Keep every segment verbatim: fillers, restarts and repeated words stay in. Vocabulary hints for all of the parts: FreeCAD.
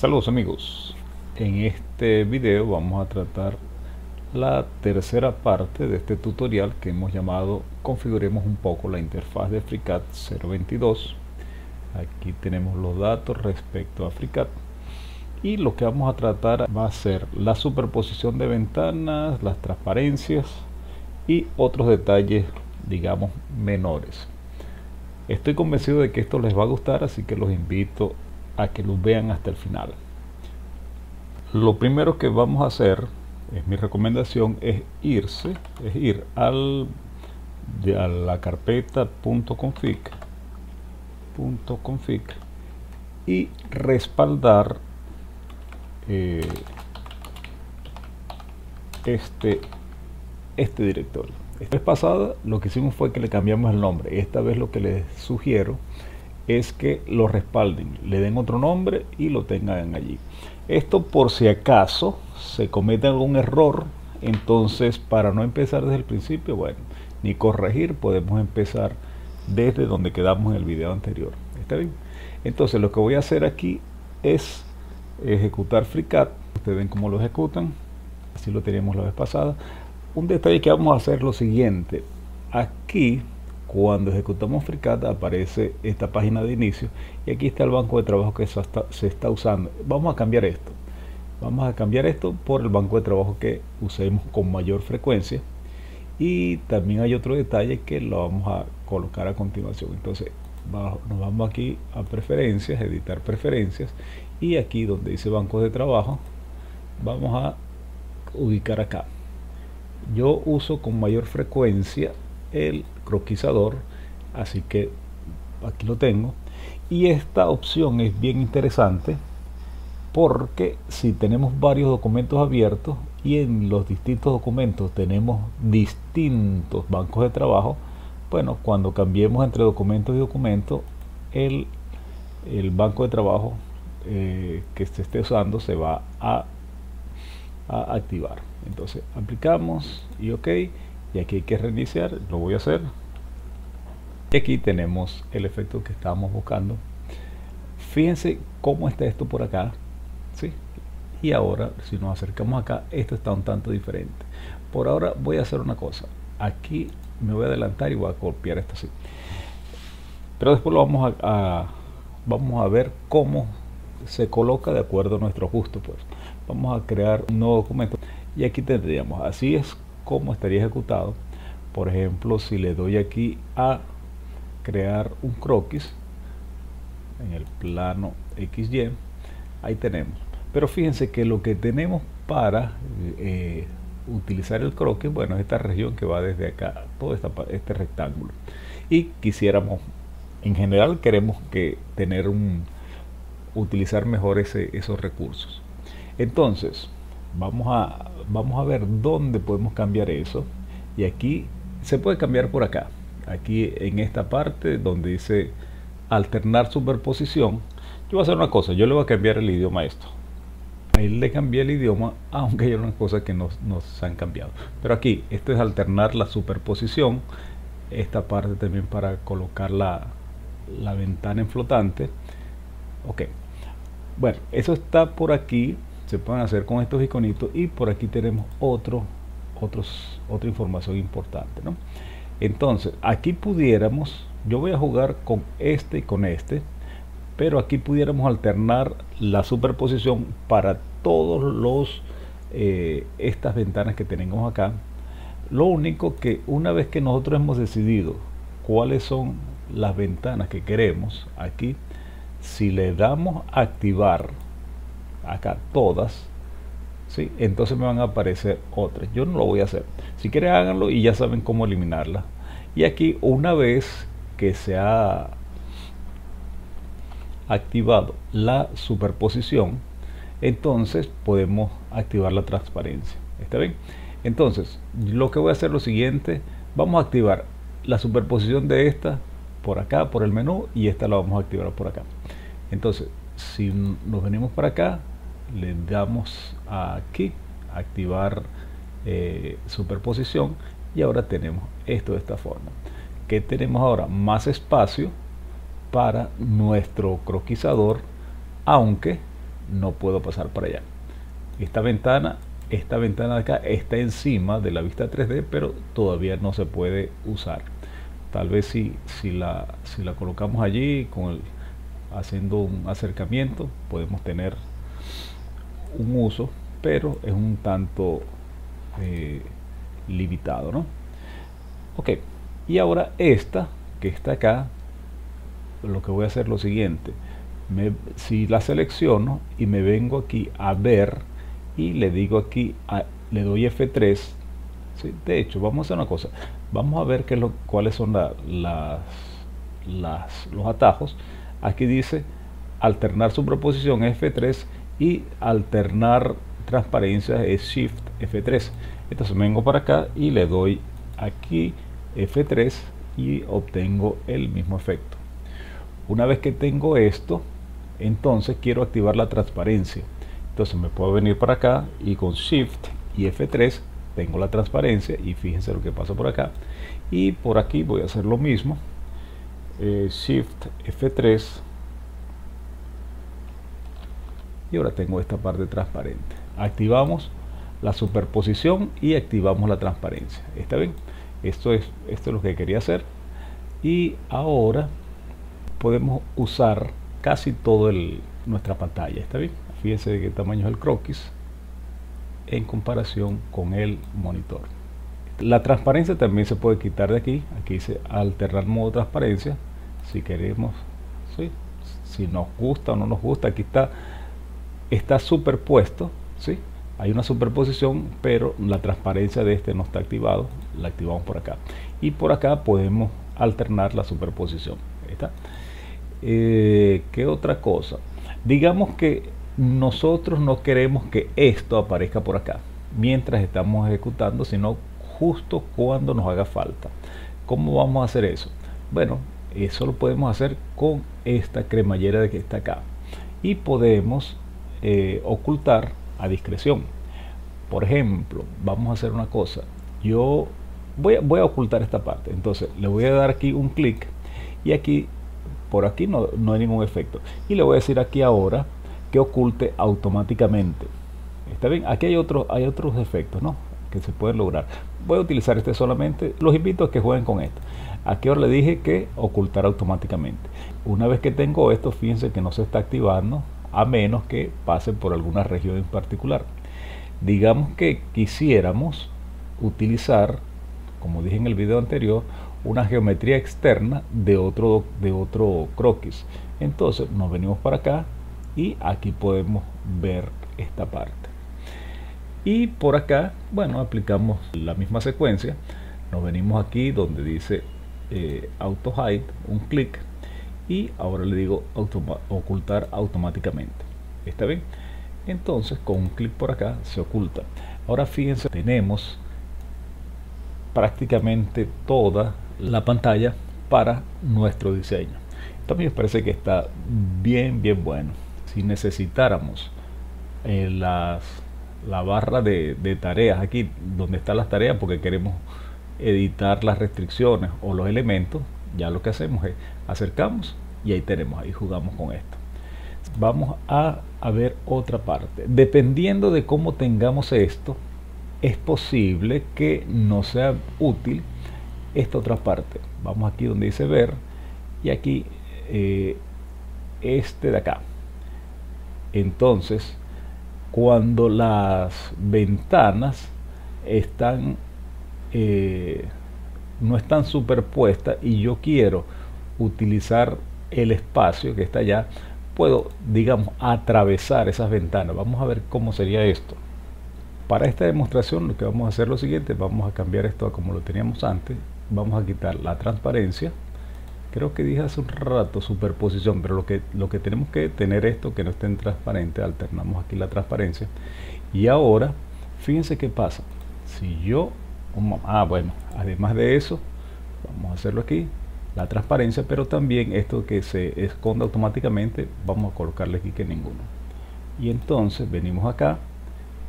Saludos amigos, en este video vamos a tratar la tercera parte de este tutorial que hemos llamado configuremos un poco la interfaz de FreeCAD cero veintidós. Aquí tenemos los datos respecto a FreeCAD y lo que vamos a tratar va a ser la superposición de ventanas, las transparencias y otros detalles, digamos, menores. Estoy convencido de que esto les va a gustar, así que los invito a que los vean hasta el final. Lo primero que vamos a hacer, es mi recomendación, es irse, es ir al, de a la carpeta .config, .config y respaldar eh, este, este directorio. Esta vez pasada lo que hicimos fue que le cambiamos el nombre. Esta vez lo que les sugiero es que lo respalden, le den otro nombre y lo tengan allí. Esto por si acaso se comete algún error, entonces para no empezar desde el principio, bueno, ni corregir, podemos empezar desde donde quedamos en el video anterior. ¿Está bien? Entonces lo que voy a hacer aquí es ejecutar FreeCAD. Ustedes ven cómo lo ejecutan, así lo teníamos la vez pasada. Un detalle que vamos a hacer es lo siguiente: aquí cuando ejecutamos FreeCAD aparece esta página de inicio y aquí está el banco de trabajo que se está, se está usando. Vamos a cambiar esto. Vamos a cambiar esto por el banco de trabajo que usemos con mayor frecuencia. Y también hay otro detalle que lo vamos a colocar a continuación. Entonces nos vamos aquí a preferencias, editar preferencias, y aquí donde dice banco de trabajo vamos a ubicar acá. Yo uso con mayor frecuencia el croquizador, así que aquí lo tengo, y esta opción es bien interesante porque si tenemos varios documentos abiertos y en los distintos documentos tenemos distintos bancos de trabajo, bueno, cuando cambiemos entre documentos y documentos, el, el banco de trabajo eh, que se esté usando se va a, a activar. Entonces aplicamos y ok, y aquí hay que reiniciar. Lo voy a hacer. Y aquí tenemos el efecto que estábamos buscando. Fíjense cómo está esto por acá, ¿sí? Y ahora si nos acercamos acá, esto está un tanto diferente. Por ahora voy a hacer una cosa. Aquí me voy a adelantar y voy a copiar esto así. Pero después lo vamos a, a, vamos a ver cómo se coloca de acuerdo a nuestro gusto. Pues vamos a crear un nuevo documento y aquí tendríamos, así es cómo estaría ejecutado. Por ejemplo, si le doy aquí a crear un croquis en el plano equis y, ahí tenemos. Pero fíjense que lo que tenemos para eh, utilizar el croquis, bueno, es esta región que va desde acá, todo esta, este rectángulo, y quisiéramos, en general queremos que tener un utilizar mejor ese, esos recursos. Entonces vamos a vamos a ver dónde podemos cambiar eso, y aquí se puede cambiar por acá, aquí en esta parte donde dice alternar superposición. Yo voy a hacer una cosa, yo le voy a cambiar el idioma a esto. Ahí le cambié el idioma, aunque hay unas cosas que nos, nos han cambiado, pero aquí esto es alternar la superposición, esta parte también para colocar la, la ventana en flotante. Ok, bueno, eso está por aquí. Se pueden hacer con estos iconitos, y por aquí tenemos otro, otros, otra información importante, ¿no? Entonces aquí pudiéramos, yo voy a jugar con este y con este, pero aquí pudiéramos alternar la superposición para todos los eh, estas ventanas que tenemos acá. Lo único que una vez que nosotros hemos decidido cuáles son las ventanas que queremos, aquí si le damos a activar acá todas, ¿sí? Entonces me van a aparecer otras. Yo no lo voy a hacer, si quieren háganlo y ya saben cómo eliminarlas. Y aquí una vez que se ha activado la superposición, entonces podemos activar la transparencia. ¿Está bien? Entonces lo que voy a hacer es lo siguiente: vamos a activar la superposición de esta por acá, por el menú, y esta la vamos a activar por acá. Entonces si nos venimos para acá, le damos aquí activar eh, superposición, y ahora tenemos esto de esta forma. Que tenemos ahora más espacio para nuestro croquizador, aunque no puedo pasar para allá. Esta ventana, esta ventana de acá está encima de la vista tres D, pero todavía no se puede usar. Tal vez si, si, la, si la colocamos allí, con el, haciendo un acercamiento, podemos tener un uso, pero es un tanto eh, limitado, ¿no? Ok, y ahora esta que está acá, lo que voy a hacer es lo siguiente. Me, si la selecciono y me vengo aquí a ver y le digo aquí, a, le doy F tres, ¿sí? De hecho, vamos a hacer una cosa. Vamos a ver qué es lo, cuáles son la, las, las, los atajos. Aquí dice alternar su proposición F tres y alternar transparencias es Shift F tres. Entonces vengo para acá y le doy aquí F tres y obtengo el mismo efecto. Una vez que tengo esto, entonces quiero activar la transparencia. Entonces me puedo venir para acá y con Shift y F tres tengo la transparencia y fíjense lo que pasa por acá. Y por aquí voy a hacer lo mismo. Eh, Shift F tres y ahora tengo esta parte transparente. Activamos la superposición y activamos la transparencia. ¿Está bien? Esto es, esto es lo que quería hacer. Y ahora podemos usar casi toda nuestra pantalla. ¿Está bien? Fíjense de qué tamaño es el croquis en comparación con el monitor. La transparencia también se puede quitar de aquí. Aquí dice alternar modo transparencia. Si queremos, ¿sí? Si nos gusta o no nos gusta, aquí está, está superpuesto, ¿sí? Hay una superposición, pero la transparencia de este no está activado. La activamos por acá. Y por acá podemos alternar la superposición. ¿Está? Eh, ¿Qué otra cosa? Digamos que nosotros no queremos que esto aparezca por acá mientras estamos ejecutando, sino justo cuando nos haga falta. ¿Cómo vamos a hacer eso? Bueno, eso lo podemos hacer con esta cremallera de que está acá y podemos eh, ocultar a discreción. Por ejemplo, vamos a hacer una cosa. Yo voy a, voy a ocultar esta parte, entonces le voy a dar aquí un clic y aquí, por aquí no, no hay ningún efecto, y le voy a decir aquí ahora que oculte automáticamente. Está bien, aquí hay otros hay otros efectos, ¿no?, que se pueden lograr. Voy a utilizar este solamente. Los invito a que jueguen con esto. Aquí ahora le dije que ocultar automáticamente. Una vez que tengo esto, fíjense que no se está activando a menos que pase por alguna región en particular. Digamos que quisiéramos utilizar, como dije en el video anterior, una geometría externa de otro de otro croquis. Entonces nos venimos para acá y aquí podemos ver esta parte. Y por acá, bueno, aplicamos la misma secuencia. Nos venimos aquí donde dice eh, Auto Hide, un clic, y ahora le digo automa- ocultar automáticamente. ¿Está bien? Entonces con un clic por acá se oculta. Ahora fíjense, tenemos prácticamente toda la pantalla para nuestro diseño. Esto a mí me parece que está bien, bien bueno. Si necesitáramos eh, las, la barra de, de tareas, aquí donde están las tareas, porque queremos editar las restricciones o los elementos, ya lo que hacemos es acercamos y ahí tenemos, ahí jugamos con esto. Vamos a, a ver otra parte. Dependiendo de cómo tengamos esto, es posible que no sea útil esta otra parte. Vamos aquí donde dice ver y aquí eh, este de acá. Entonces, cuando las ventanas están eh, no están superpuestas y yo quiero utilizar el espacio que está allá, puedo, digamos, atravesar esas ventanas. Vamos a ver cómo sería esto. Para esta demostración lo que vamos a hacer es lo siguiente. Vamos a cambiar esto a como lo teníamos antes. Vamos a quitar la transparencia. Creo que dije hace un rato superposición, pero lo que, lo que tenemos que tener esto que no esté en transparente. Alternamos aquí la transparencia. Y ahora, fíjense qué pasa. Si yo... Ah, bueno, además de eso, vamos a hacerlo aquí. La transparencia, pero también esto que se esconda automáticamente, vamos a colocarle aquí que ninguno. Y entonces venimos acá.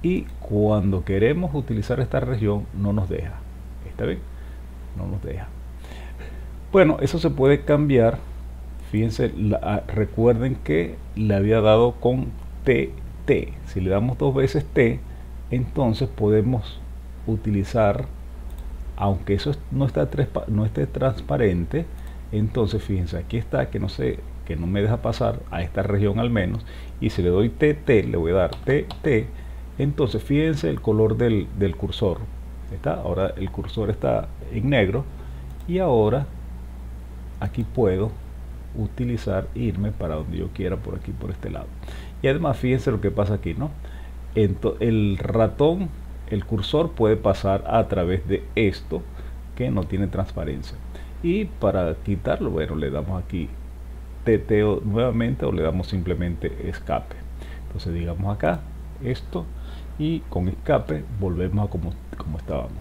Y cuando queremos utilizar esta región, no nos deja. ¿Está bien? No nos deja. Bueno, eso se puede cambiar. Fíjense, la, recuerden que le había dado con T T. Si le damos dos veces T, entonces podemos utilizar, aunque eso no está no esté transparente, entonces fíjense, aquí está que no sé, que no me deja pasar a esta región al menos, y si le doy T T, le voy a dar T T, entonces fíjense el color del, del cursor. ¿Está? Ahora el cursor está en negro y ahora aquí puedo utilizar, irme para donde yo quiera, por aquí, por este lado. Y además fíjense lo que pasa aquí, ¿no? Entonces, el ratón, el cursor puede pasar a través de esto que no tiene transparencia. Y para quitarlo, bueno, le damos aquí T T nuevamente o le damos simplemente escape. Entonces digamos acá esto y con escape volvemos a como, como estábamos.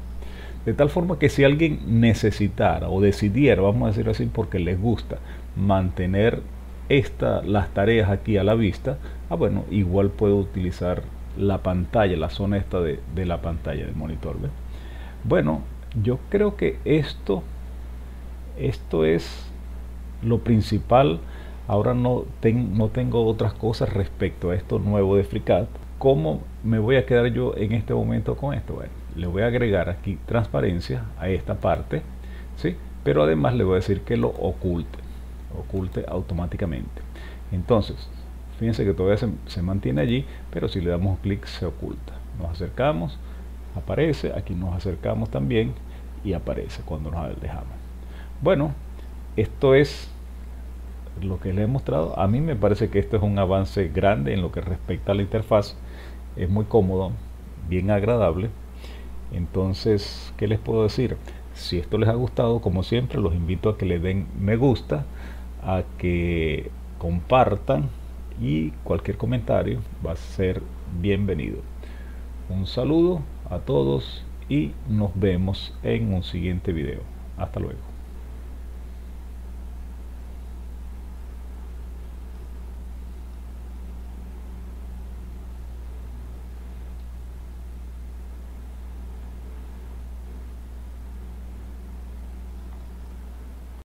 De tal forma que si alguien necesitara o decidiera, vamos a decirlo así, porque les gusta mantener esta, las tareas aquí a la vista, ah, bueno, igual puedo utilizar la pantalla, la zona esta de, de la pantalla del monitor, ¿ves? Bueno, yo creo que esto esto es lo principal. Ahora no, ten, no tengo otras cosas respecto a esto nuevo de FreeCAD. ¿Cómo me voy a quedar yo en este momento con esto? Bueno, le voy a agregar aquí transparencia a esta parte, ¿sí? Pero además le voy a decir que lo oculte, oculte automáticamente. Entonces, fíjense que todavía se, se mantiene allí, pero si le damos un clic se oculta. Nos acercamos, aparece, aquí nos acercamos también y aparece cuando nos alejamos. Bueno, esto es lo que les he mostrado. A mí me parece que esto es un avance grande en lo que respecta a la interfaz. Es muy cómodo, bien agradable. Entonces, ¿qué les puedo decir? Si esto les ha gustado, como siempre, los invito a que le den me gusta, a que compartan y cualquier comentario va a ser bienvenido. Un saludo a todos y nos vemos en un siguiente video. Hasta luego.